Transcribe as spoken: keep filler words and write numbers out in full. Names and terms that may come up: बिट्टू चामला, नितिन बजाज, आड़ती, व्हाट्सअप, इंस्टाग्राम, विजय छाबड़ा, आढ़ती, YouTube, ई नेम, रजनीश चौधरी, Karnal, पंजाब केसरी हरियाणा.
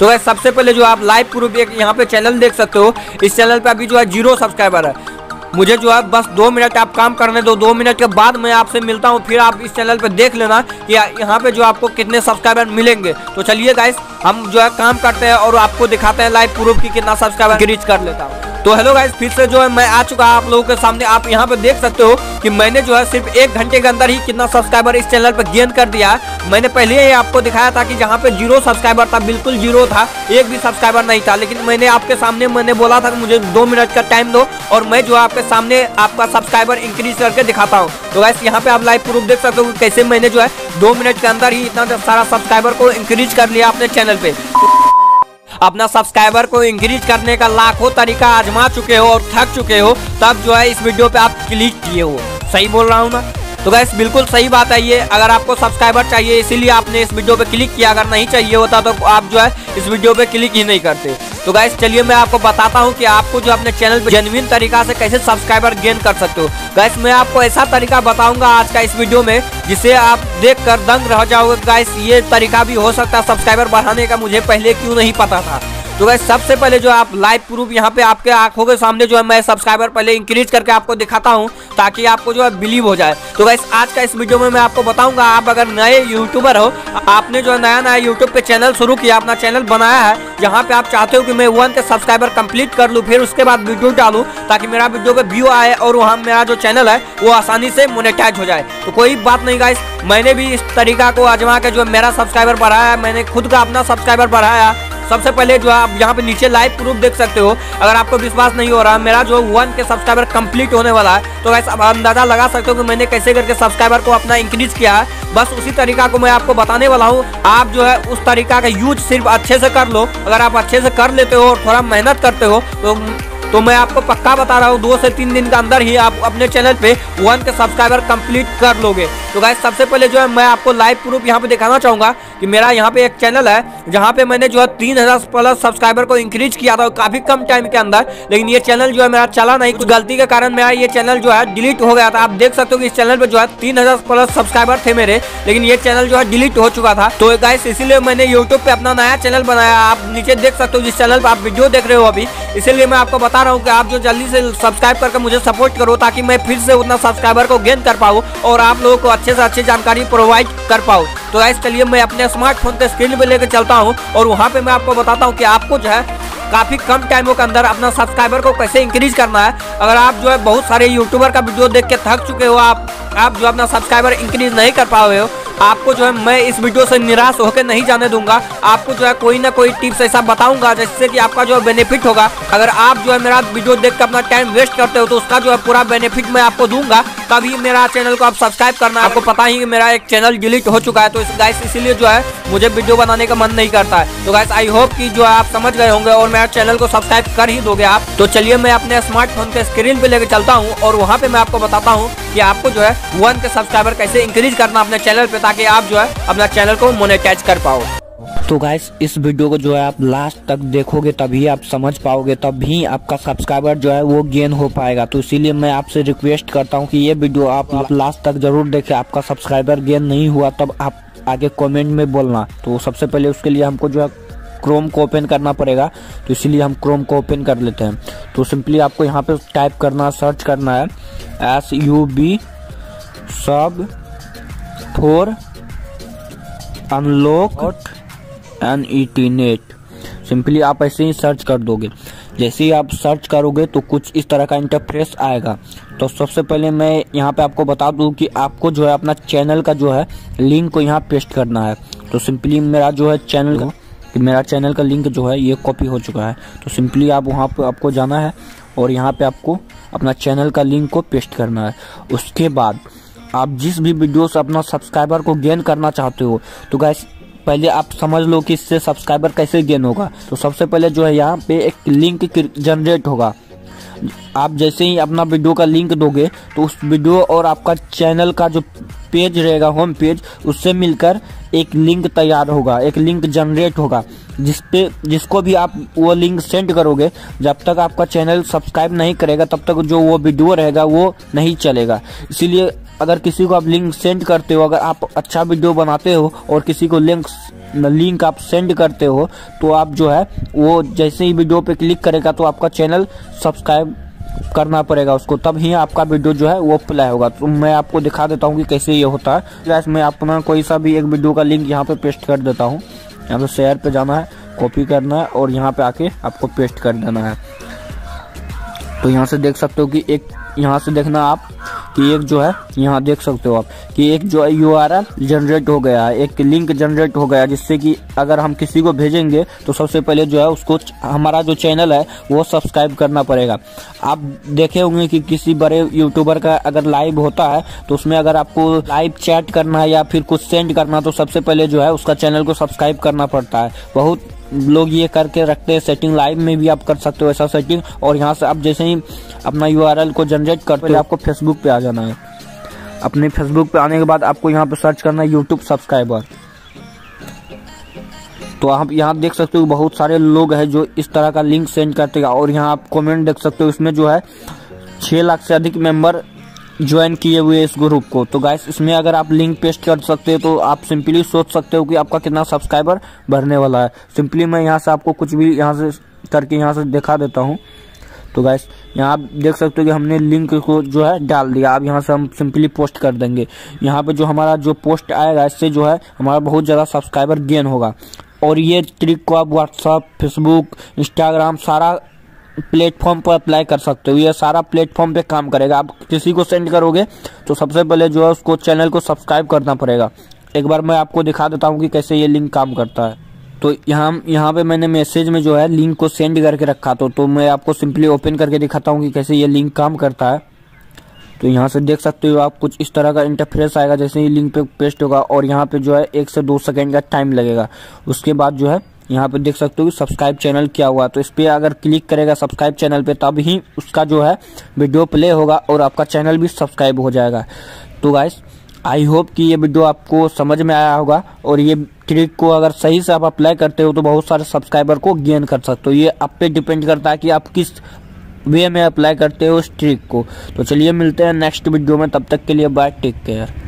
तो गाइस सबसे पहले जो आप लाइव प्रूफ एक यहाँ पे चैनल देख सकते हो, इस चैनल पे अभी जो है जीरो सब्सक्राइबर है। मुझे जो है बस दो मिनट आप काम करने दो, दो मिनट के बाद मैं आपसे मिलता हूँ, फिर आप इस चैनल पे देख लेना कि यहाँ पे जो आपको कितने सब्सक्राइबर मिलेंगे। तो चलिए गाइस हम जो है काम करते हैं और आपको दिखाते हैं लाइव प्रूफ की कितना सब्सक्राइबर रीच कर लेता हूँ। तो हेलो गाइस, फिर से जो है मैं आ चुका हूँ आप लोगों के सामने। आप यहाँ पे देख सकते हो कि मैंने जो है सिर्फ एक घंटे के अंदर ही कितना सब्सक्राइबर इस चैनल पर गेन कर दिया है। मैंने पहले ही आपको दिखाया था कि जहाँ पे जीरो सब्सक्राइबर था, बिल्कुल जीरो था, एक भी सब्सक्राइबर नहीं था, लेकिन मैंने आपके सामने मैंने बोला था कि मुझे दो मिनट का टाइम दो और मैं जो है आपके सामने आपका सब्सक्राइबर इंक्रीज करके दिखाता हूँ। तो गाइस यहाँ पे आप लाइव प्रूफ देख सकते हो कैसे मैंने जो है दो मिनट के अंदर ही इतना सारा सब्सक्राइबर को इंक्रीज कर लिया अपने चैनल पे। अपना सब्सक्राइबर को इंक्रीज करने का लाखों तरीका आजमा चुके हो और थक चुके हो, तब जो है इस वीडियो पे आप क्लिक किए हो। सही बोल रहा हूँ ना? तो गाइस बिल्कुल सही बात है ये। अगर आपको सब्सक्राइबर चाहिए इसीलिए आपने इस वीडियो पे क्लिक किया, अगर नहीं चाहिए होता तो आप जो है इस वीडियो पे क्लिक ही नहीं करते। तो गाइस चलिए मैं आपको बताता हूँ कि आपको जो अपने चैनल पे जेन्युइन तरीका से कैसे सब्सक्राइबर गेन कर सकते हो। गाइस मैं आपको ऐसा तरीका बताऊंगा आज का इस वीडियो में जिसे आप देख कर दंग रह जाओगे। गाइस ये तरीका भी हो सकता है सब्सक्राइबर बढ़ाने का, मुझे पहले क्यों नहीं पता था। तो गाइस सबसे पहले जो आप लाइव प्रूफ यहाँ पे आपके आंखों के सामने जो है मैं सब्सक्राइबर पहले इंक्रीज करके आपको दिखाता हूँ ताकि आपको जो है बिलीव हो जाए। तो गाइस आज का इस वीडियो में मैं आपको बताऊंगा, आप अगर नए यूट्यूबर हो, आपने जो है नया नया यूट्यूब पे चैनल शुरू किया, अपना चैनल बनाया है, जहाँ पे आप चाहते हो कि मैं वन के सब्सक्राइबर कंप्लीट कर लूँ, फिर उसके बाद वीडियो डालूँ ताकि मेरा वीडियो पे व्यू आए और वहाँ मेरा जो चैनल है वो आसानी से मोनेटाइज हो जाए। तो कोई बात नहीं गाइस, मैंने भी इस तरीका को आजमा के जो मेरा सब्सक्राइबर बढ़ाया, मैंने खुद का अपना सब्सक्राइबर बढ़ाया। सबसे पहले जो आप यहाँ पे नीचे लाइव प्रूफ देख सकते हो। अगर आपको विश्वास नहीं हो रहा, मेरा जो वन के सब्सक्राइबर कंप्लीट होने वाला है, तो गाइस आप अंदाजा लगा सकते हो कि मैंने कैसे करके सब्सक्राइबर को अपना इंक्रीज किया है। बस उसी तरीका को मैं आपको बताने वाला हूँ। आप जो है उस तरीका का यूज सिर्फ अच्छे से कर लो। अगर आप अच्छे से कर लेते हो और थोड़ा मेहनत करते हो तो तो मैं आपको पक्का बता रहा हूँ दो से तीन दिन के अंदर ही आप अपने चैनल पे वन के सब्सक्राइबर कंप्लीट कर लोगे। तो गाइस सबसे पहले जो है मैं आपको लाइव प्रूफ यहाँ पे दिखाना चाहूँगा कि मेरा यहाँ पे एक चैनल है जहाँ पे मैंने जो है तीन हज़ार प्लस सब्सक्राइबर को इंक्रीज किया था काफ़ी कम टाइम के अंदर, लेकिन ये चैनल जो है मेरा चला नहीं, कुछ गलती के कारण मेरा ये चैनल जो है डिलीट हो गया था। आप देख सकते हो कि इस चैनल पर जो है तीन हज़ार प्लस सब्सक्राइबर थे मेरे, लेकिन ये चैनल जो है डिलीट हो चुका था। तो गाइस इसीलिए मैंने यूट्यूब पर अपना नया चैनल बनाया। आप नीचे देख सकते हो जिस चैनल पर आप वीडियो देख रहे हो अभी, इसीलिए मैं आपको बता रहा हूँ कि आप जो जल्दी से सब्सक्राइब करके मुझे सपोर्ट करो ताकि मैं फिर से उतना सब्सक्राइबर को गेन कर पाऊँ और आप लोगों को अच्छे से अच्छी जानकारी प्रोवाइड कर पाऊँ। तो गाइस चलिए मैं अपने स्मार्टफोन पे स्क्रीन पे लेकर चलता हूँ और वहाँ पे मैं आपको बताता हूँ कि आपको जो है काफ़ी कम टाइमों के अंदर अपना सब्सक्राइबर को कैसे इंक्रीज करना है। अगर आप जो है बहुत सारे यूट्यूबर का वीडियो देख के थक चुके हो, आप आप जो अपना सब्सक्राइबर इंक्रीज नहीं कर पा रहे हो, आपको जो है मैं इस वीडियो से निराश होकर नहीं जाने दूंगा। आपको जो है कोई ना कोई टिप्स ऐसा बताऊंगा जिससे कि आपका जो बेनिफिट होगा। अगर आप जो है मेरा वीडियो देखकर अपना टाइम वेस्ट करते हो तो उसका जो है पूरा बेनिफिट मैं आपको दूंगा, तभी मेरा चैनल को आप सब्सक्राइब करना। आपको पता ही कि मेरा एक चैनल डिलीट हो चुका है, तो इस गाइस इसीलिए जो है मुझे वीडियो बनाने का मन नहीं करता है। तो गाइस आई होप कि जो है आप समझ गए होंगे और मेरा चैनल को सब्सक्राइब कर ही दोगे आप। तो चलिए मैं अपने स्मार्टफोन के स्क्रीन पे लेकर चलता हूँ और वहाँ पे मैं आपको बताता हूँ कि आपको जो है वन के सब्सक्राइबर कैसे इंक्रीज करना अपने चैनल पे ताकि आप जो है अपना चैनल को मोनेटाइज कर पाओ। तो गाइस इस वीडियो को जो है आप लास्ट तक देखोगे तभी आप समझ पाओगे, तभी आपका सब्सक्राइबर जो है वो गेन हो पाएगा। तो इसीलिए मैं आपसे रिक्वेस्ट करता हूं कि ये वीडियो आप, आप लास्ट तक जरूर देखें। आपका सब्सक्राइबर गेन नहीं हुआ तब आप आगे कमेंट में बोलना। तो सबसे पहले उसके लिए हमको जो है क्रोम को ओपन करना पड़ेगा, तो इसीलिए हम क्रोम को ओपन कर लेते हैं। तो सिंपली आपको यहाँ पर टाइप करना, सर्च करना है S U B sub four unlock N E T net. Simply आप ऐसे ही सर्च कर दोगे। जैसे ही आप सर्च करोगे तो कुछ इस तरह का इंटरफेस आएगा। तो सबसे पहले मैं यहाँ पे आपको बता दूँ कि आपको जो है अपना चैनल का जो है लिंक को यहाँ पेस्ट करना है। तो सिंपली मेरा जो है चैनल का मेरा चैनल का लिंक जो है ये कॉपी हो चुका है। तो सिंपली आप वहाँ पर आपको जाना है और यहाँ पर आपको अपना चैनल का लिंक को पेस्ट करना है। उसके बाद आप जिस भी वीडियो से अपना सब्सक्राइबर को गेन करना चाहते हो, तो गाइस पहले आप समझ लो कि इससे सब्सक्राइबर कैसे गेन होगा। तो सबसे पहले जो है यहाँ पे एक लिंक जनरेट होगा। आप जैसे ही अपना वीडियो का लिंक दोगे तो उस वीडियो और आपका चैनल का जो पेज रहेगा होम पेज, उससे मिलकर एक लिंक तैयार होगा, एक लिंक जनरेट होगा, जिस पे जिसको भी आप वो लिंक सेंड करोगे। जब तक आपका चैनल सब्सक्राइब नहीं करेगा तब तक जो वो वीडियो रहेगा वो नहीं चलेगा। इसीलिए अगर किसी को आप लिंक सेंड करते हो, अगर आप अच्छा वीडियो बनाते हो और किसी को लिंक लिंक आप सेंड करते हो, तो आप जो है वो जैसे ही वीडियो पे क्लिक करेगा तो आपका चैनल सब्सक्राइब करना पड़ेगा उसको, तब ही आपका वीडियो जो है वो प्ले होगा। तो मैं आपको दिखा देता हूँ कि कैसे ये होता है। गाइस मैं अपना कोई सा भी एक वीडियो का लिंक यहाँ पे पेस्ट कर देता हूँ। यहाँ पे शेयर पे जाना है, कॉपी करना है और यहाँ पे आके आपको पेस्ट कर देना है। तो यहाँ से देख सकते हो कि एक यहाँ से देखना आप कि एक जो है यहाँ देख सकते हो आप कि एक जो है यू आर एल जनरेट हो गया है, एक लिंक जनरेट हो गया, जिससे कि अगर हम किसी को भेजेंगे तो सबसे पहले जो है उसको हमारा जो चैनल है वो सब्सक्राइब करना पड़ेगा। आप देखे होंगे कि किसी बड़े यूट्यूबर का अगर लाइव होता है तो उसमें अगर आपको लाइव चैट करना है या फिर कुछ सेंड करना है तो सबसे पहले जो है उसका चैनल को सब्सक्राइब करना पड़ता है। बहुत लोग ये करके रखते हैं, सेटिंग लाइव में भी आप कर सकते हो ऐसा सेटिंग। और यहाँ से आप जैसे ही अपना यूआरएल को जनरेट करते हो आपको फेसबुक पे आ जाना है। अपने फेसबुक पे आने के बाद आपको यहाँ पे सर्च करना है यूट्यूब सब्सक्राइबर। तो आप यहाँ देख सकते हो बहुत सारे लोग हैं जो इस तरह का लिंक सेंड करते हैं। और यहाँ आप कॉमेंट देख सकते हो, इसमें जो है छः लाख से अधिक मेम्बर ज्वाइन किए हुए इस ग्रुप को। तो गाइस इसमें अगर आप लिंक पेस्ट कर सकते हो तो आप सिंपली सोच सकते हो कि आपका कितना सब्सक्राइबर बढ़ने वाला है। सिंपली मैं यहाँ से आपको कुछ भी यहाँ से करके यहाँ से दिखा देता हूँ। तो गाइस यहाँ आप देख सकते हो कि हमने लिंक को जो है डाल दिया। अब यहाँ से हम सिंपली पोस्ट कर देंगे। यहाँ पे जो हमारा जो पोस्ट आएगा इससे जो है हमारा बहुत ज़्यादा सब्सक्राइबर गेन होगा। और ये ट्रिक को आप व्हाट्सअप, फेसबुक, इंस्टाग्राम सारा प्लेटफॉर्म पर अप्लाई कर सकते हो। ये सारा प्लेटफॉर्म पे काम करेगा। आप किसी को सेंड करोगे तो सबसे पहले जो है उसको चैनल को सब्सक्राइब करना पड़ेगा। एक बार मैं आपको दिखा देता हूँ कि कैसे ये लिंक काम करता है। तो यहाँ यहाँ पे मैंने मैसेज में जो है लिंक को सेंड करके रखा था, तो मैं आपको सिंपली ओपन करके दिखाता हूँ कि कैसे ये लिंक काम करता है। तो यहाँ से देख सकते हो आप कुछ इस तरह का इंटरफेस आएगा जैसे ही लिंक पे पेस्ट होगा। और यहाँ पे जो है एक से दो सेकेंड का टाइम लगेगा। उसके बाद जो है यहाँ पे देख सकते हो कि सब्सक्राइब चैनल क्या हुआ। तो इस पर अगर क्लिक करेगा सब्सक्राइब चैनल पे तब ही उसका जो है वीडियो प्ले होगा और आपका चैनल भी सब्सक्राइब हो जाएगा। तो गाइस आई होप कि ये वीडियो आपको समझ में आया होगा। और ये ट्रिक को अगर सही से आप अप्लाई करते हो तो बहुत सारे सब्सक्राइबर को गेन कर सकते हो। ये आप पे डिपेंड करता है कि आप किस वे में अप्लाई करते हो इस ट्रिक को। तो चलिए मिलते हैं नेक्स्ट वीडियो में, तब तक के लिए बाय, टेक केयर।